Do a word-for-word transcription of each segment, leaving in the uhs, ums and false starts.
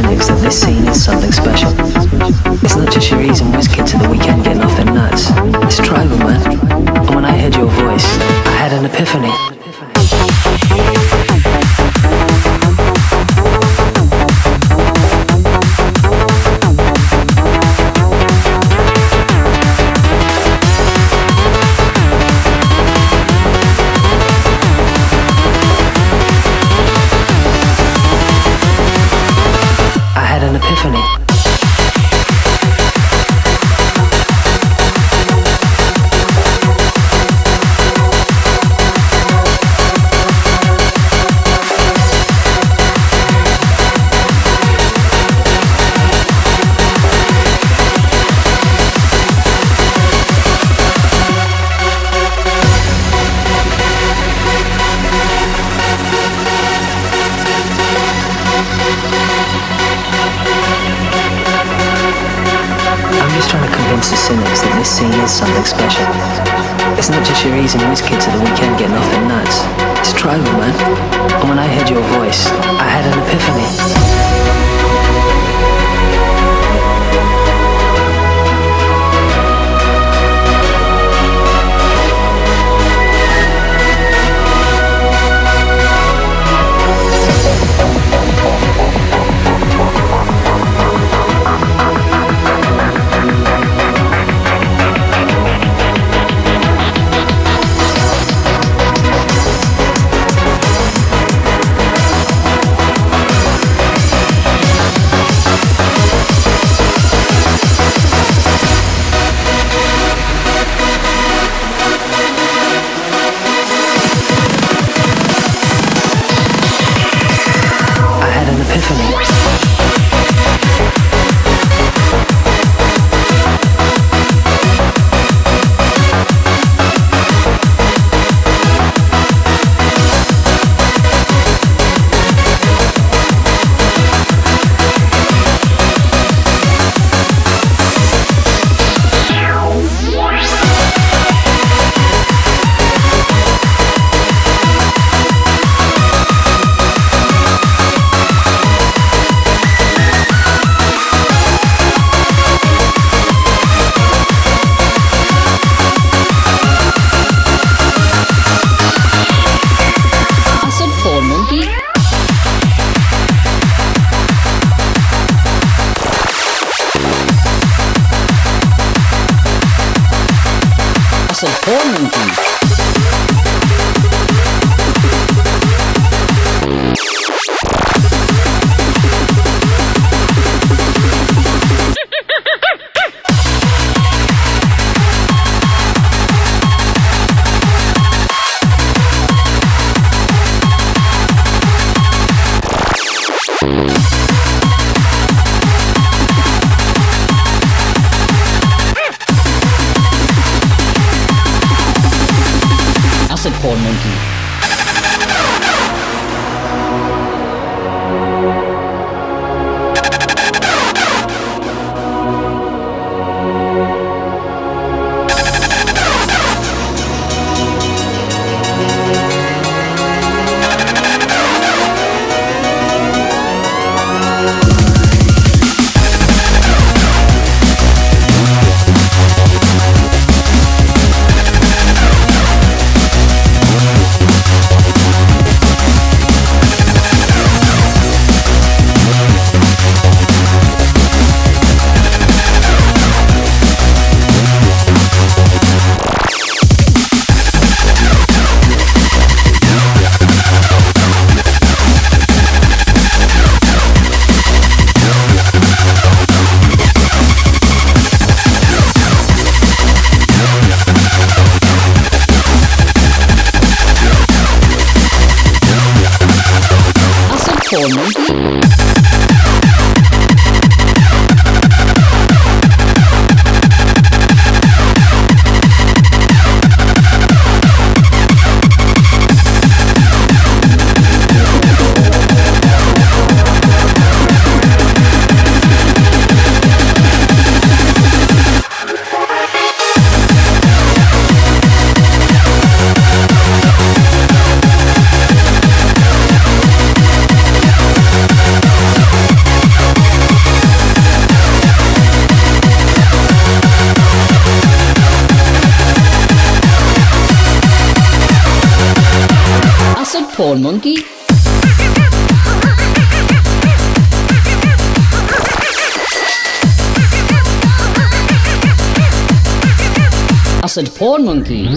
cynics that this scene is something special. It's not just your ease and whiz kids at the weekend getting off their nuts. It's tribal, man. And when I heard your voice, I had an epiphany. Something special. It's not just your ease and whiz kids at the weekend getting off their nuts. It's tribal, man. And when I heard your voice, I had an epiphany. Acid Porn Monkey. Porn Monkey. Acid Porn Monkey.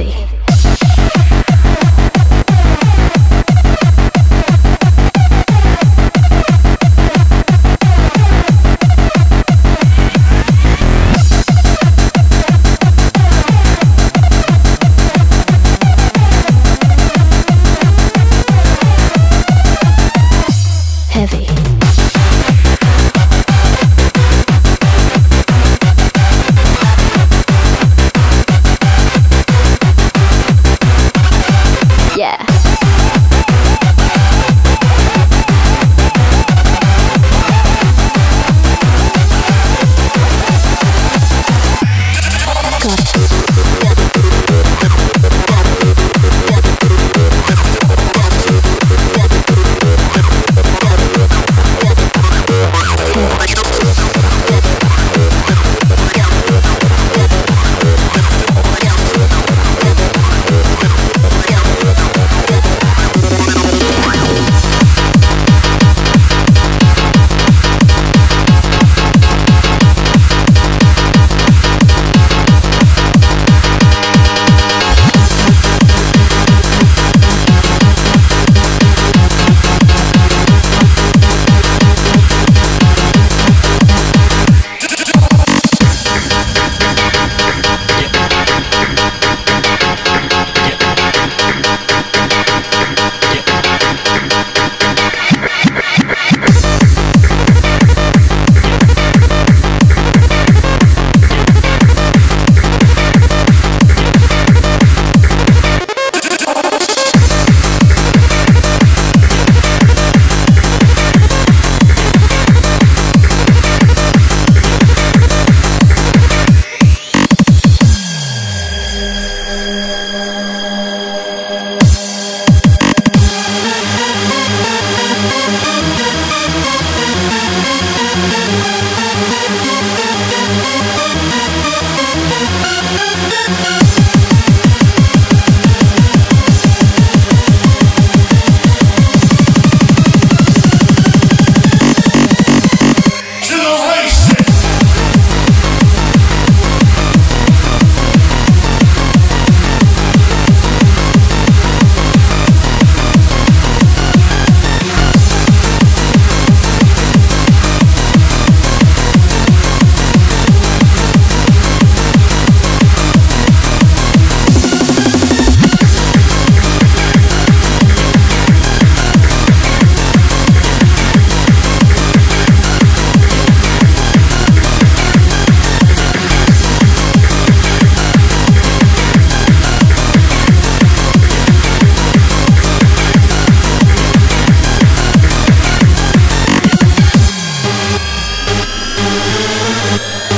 Monkey. Heavy. Yeah. You